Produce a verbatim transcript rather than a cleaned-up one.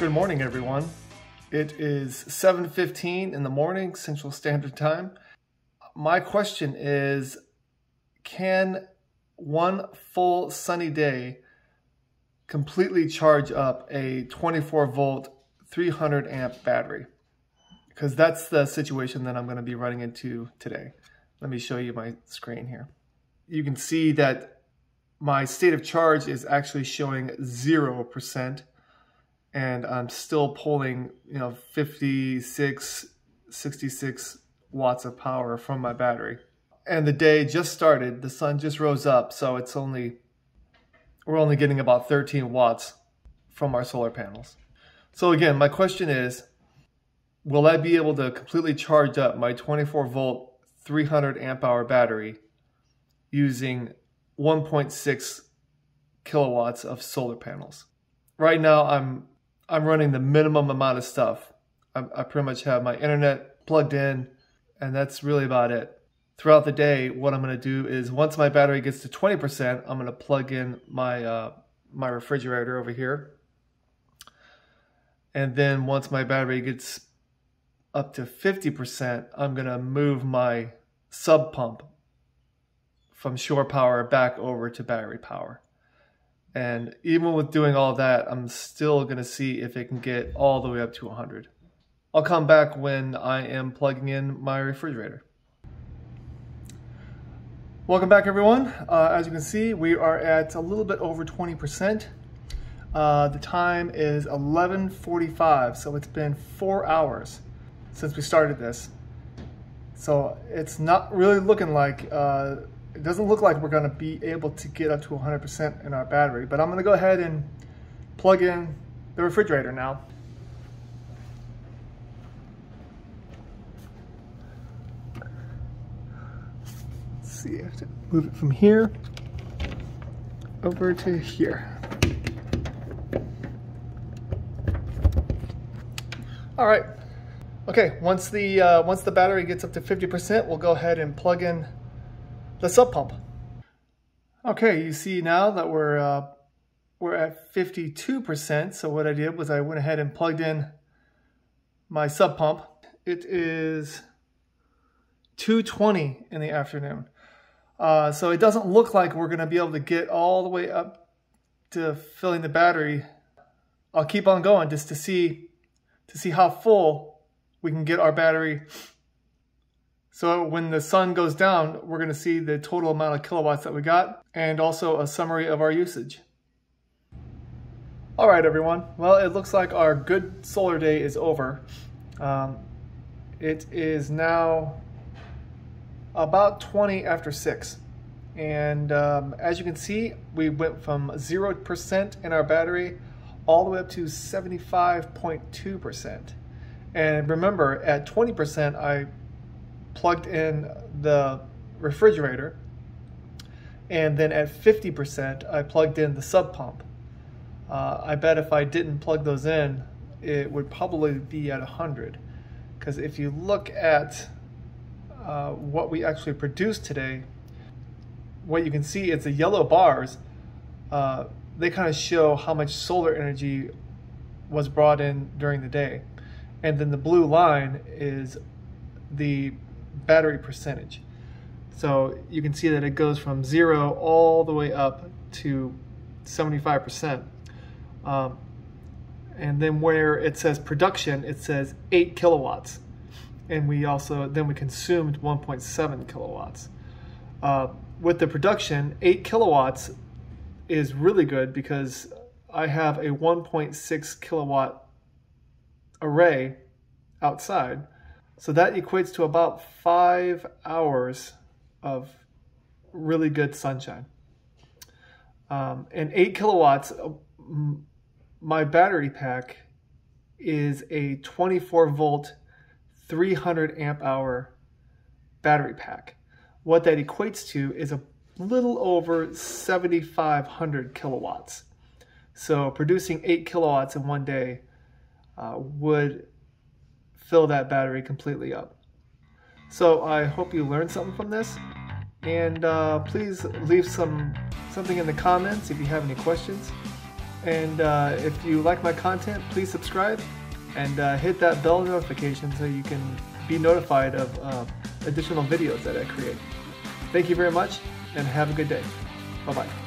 Good morning, everyone. It is seven fifteen in the morning, Central Standard Time. My question is, can one full sunny day completely charge up a twenty-four volt, three hundred amp battery? Because that's the situation that I'm going to be running into today. Let me show you my screen here. You can see that my state of charge is actually showing zero percent. And I'm still pulling, you know, fifty-six, sixty-six watts of power from my battery. And the day just started, the sun just rose up, so it's only, we're only getting about thirteen watts from our solar panels. So again, my question is, will I be able to completely charge up my twenty-four volt, three hundred amp hour battery using one point six kilowatts of solar panels? Right now, I'm I'm running the minimum amount of stuff. I, I pretty much have my internet plugged in, and that's really about it. Throughout the day, what I'm going to do is once my battery gets to twenty percent, I'm going to plug in my, uh, my refrigerator over here. And then once my battery gets up to fifty percent, I'm going to move my sub pump from shore power back over to battery power. And even with doing all that, I'm still going to see if it can get all the way up to one hundred. I'll come back when I am plugging in my refrigerator. Welcome back, everyone. Uh, as you can see, we are at a little bit over twenty percent. Uh, the time is eleven forty-five, so it's been four hours since we started this. So it's not really looking like... Uh, It doesn't look like we're going to be able to get up to one hundred percent in our battery, but I'm going to go ahead and plug in the refrigerator now. Let's see, I have to move it from here over to here. All right. Okay, once the, uh, once the battery gets up to fifty percent, we'll go ahead and plug in the sub pump. Okay, you see now that we're uh, we're at fifty-two percent. So what I did was I went ahead and plugged in my sub pump. It is two twenty in the afternoon. Uh, so it doesn't look like we're going to be able to get all the way up to filling the battery. I'll keep on going just to see to see how full we can get our battery. So when the sun goes down, we're going to see the total amount of kilowatts that we got and also a summary of our usage. All right, everyone. Well, it looks like our good solar day is over. Um, it is now about twenty after six. And um, as you can see, we went from zero percent in our battery all the way up to seventy-five point two percent. And remember, at twenty percent, I plugged in the refrigerator, and then at fifty percent I plugged in the sub pump. Uh, I bet if I didn't plug those in, it would probably be at one hundred, because if you look at uh, what we actually produced today, what you can see is the yellow bars, uh, they kind of show how much solar energy was brought in during the day. And then the blue line is the battery percentage. So you can see that it goes from zero all the way up to seventy-five percent. Um, and then where it says production, it says eight kilowatts. And we also, then we consumed one point seven kilowatts. Uh, with the production, eight kilowatts is really good because I have a one point six kilowatt array outside. So that equates to about five hours of really good sunshine. Um, and eight kilowatts, my battery pack is a twenty-four volt, three hundred amp hour battery pack. What that equates to is a little over seventy-five hundred kilowatts. So producing eight kilowatts in one day uh, would fill that battery completely up. So I hope you learned something from this. And uh, please leave some something in the comments if you have any questions. And uh, if you like my content, please subscribe and uh, hit that bell notification so you can be notified of uh, additional videos that I create. Thank you very much and have a good day. Bye-bye.